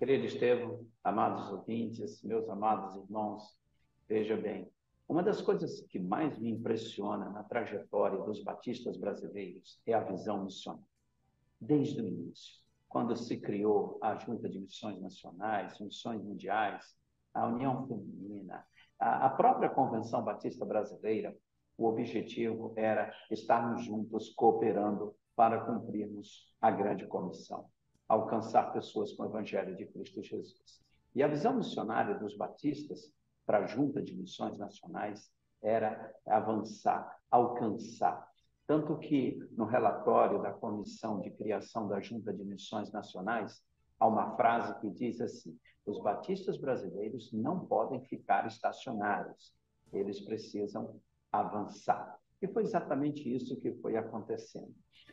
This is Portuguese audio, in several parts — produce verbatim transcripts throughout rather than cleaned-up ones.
Querido Estevão, amados ouvintes, meus amados irmãos, veja bem, uma das coisas que mais me impressiona na trajetória dos batistas brasileiros é a visão missionária. Desde o início, quando se criou a Junta de Missões Nacionais, Missões Mundiais, a União Feminina, a própria Convenção Batista Brasileira, o objetivo era estarmos juntos, cooperando para cumprirmos a grande comissão, alcançar pessoas com o Evangelho de Cristo Jesus. E a visão missionária dos batistas para a Junta de Missões Nacionais era avançar, alcançar. Tanto que, no relatório da Comissão de Criação da Junta de Missões Nacionais, há uma frase que diz assim: os batistas brasileiros não podem ficar estacionários, eles precisam avançar. E foi exatamente isso que foi acontecendo.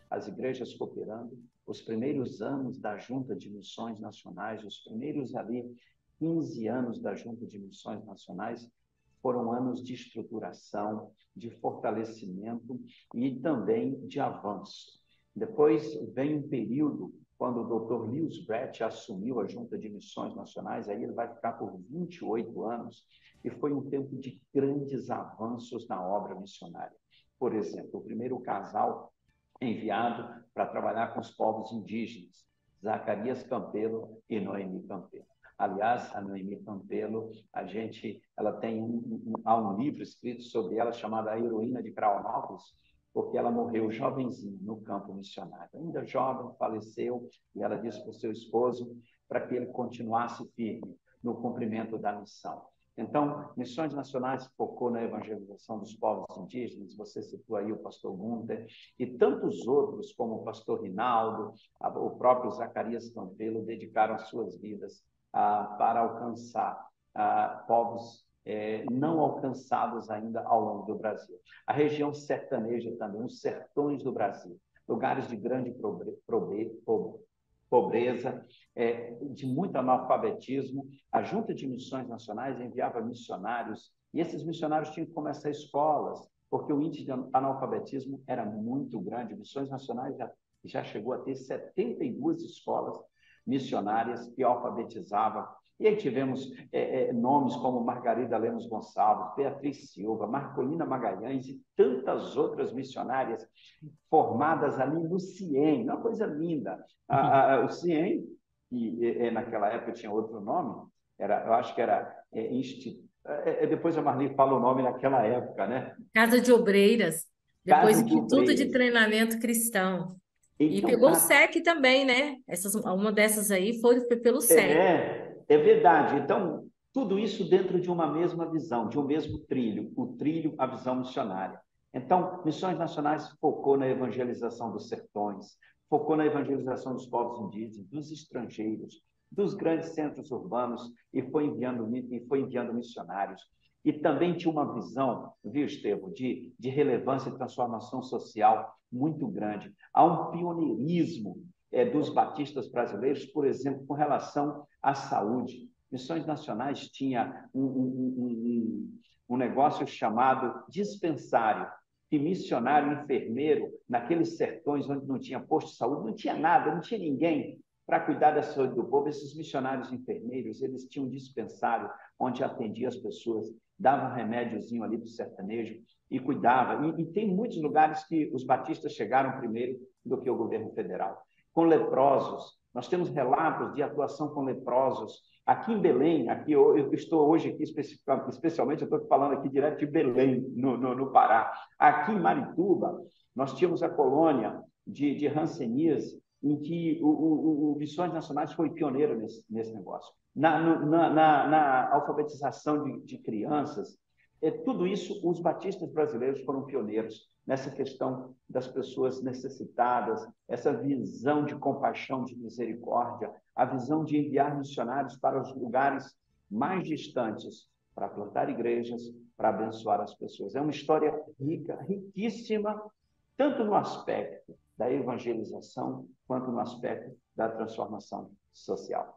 As igrejas cooperando, os primeiros anos da Junta de Missões Nacionais, os primeiros ali quinze anos da Junta de Missões Nacionais, foram anos de estruturação, de fortalecimento e também de avanço. Depois vem um período quando o doutor Lewis Brett assumiu a Junta de Missões Nacionais, aí ele vai ficar por vinte e oito anos, e foi um tempo de grandes avanços na obra missionária. Por exemplo, o primeiro casal enviado para trabalhar com os povos indígenas, Zacarias Campelo e Noemi Campelo. Aliás, a Noemi Campelo, a gente, ela tem um, há um livro escrito sobre ela chamado A Heroína de Craunópolis, porque ela morreu jovenzinha no campo missionário. Ainda jovem, faleceu, e ela disse para o seu esposo para que ele continuasse firme no cumprimento da missão. Então, Missões Nacionais focou na evangelização dos povos indígenas, você citou aí o pastor Gunter, e tantos outros, como o pastor Rinaldo, o próprio Zacarias Campelo, dedicaram suas vidas ah, para alcançar ah, povos É, não alcançados ainda ao longo do Brasil. A região sertaneja também, os sertões do Brasil, lugares de grande pobre, pobre, pobre, pobreza, é, de muito analfabetismo. A Junta de Missões Nacionais enviava missionários, e esses missionários tinham que começar escolas, porque o índice de analfabetismo era muito grande. Missões Nacionais já, já chegou a ter setenta e duas escolas missionárias que alfabetizavam. E aí tivemos é, é, nomes como Margarida Lemos Gonçalves, Beatriz Silva, Marcolina Magalhães e tantas outras missionárias formadas ali no C I E M. Uma coisa linda. A, a, o C I E M, que é, naquela época tinha outro nome, era, eu acho que era... É, insti... é, depois a Marli fala o nome naquela época, né? Casa de Obreiras, depois Casa Instituto de, Obreiras. de Treinamento Cristão. Então, e pegou tá... o S E C também, né? Essas, uma dessas aí foi pelo S E C. É. É verdade. Então, tudo isso dentro de uma mesma visão, de um mesmo trilho, o trilho, a visão missionária. Então, Missões Nacionais focou na evangelização dos sertões, focou na evangelização dos povos indígenas, dos estrangeiros, dos grandes centros urbanos, e foi enviando, e foi enviando missionários. E também tinha uma visão, viu, Estevão, de, de relevância e transformação social muito grande. Há um pioneirismo É, dos batistas brasileiros, por exemplo, com relação à saúde. Missões Nacionais tinha um, um, um, um negócio chamado dispensário, que missionário, enfermeiro, naqueles sertões onde não tinha posto de saúde, não tinha nada, não tinha ninguém para cuidar da saúde do povo. Esses missionários enfermeiros, eles tinham um dispensário onde atendia as pessoas, dava um remédiozinho ali para o sertanejo e cuidava. E, e tem muitos lugares que os batistas chegaram primeiro do que o governo federal. Com leprosos, nós temos relatos de atuação com leprosos. Aqui em Belém, aqui eu, eu estou hoje aqui especialmente, eu estou falando aqui direto de Belém, no, no, no Pará. Aqui em Marituba, nós tínhamos a colônia de, de Hanseníase, em que o, o, o Missões Nacionais foi pioneiro nesse, nesse negócio. Na, no, na, na, na alfabetização de, de crianças, é, tudo isso, os batistas brasileiros foram pioneiros nessa questão das pessoas necessitadas, essa visão de compaixão, de misericórdia, a visão de enviar missionários para os lugares mais distantes, para plantar igrejas, para abençoar as pessoas. É uma história rica, riquíssima, tanto no aspecto da evangelização, quanto no aspecto da transformação social.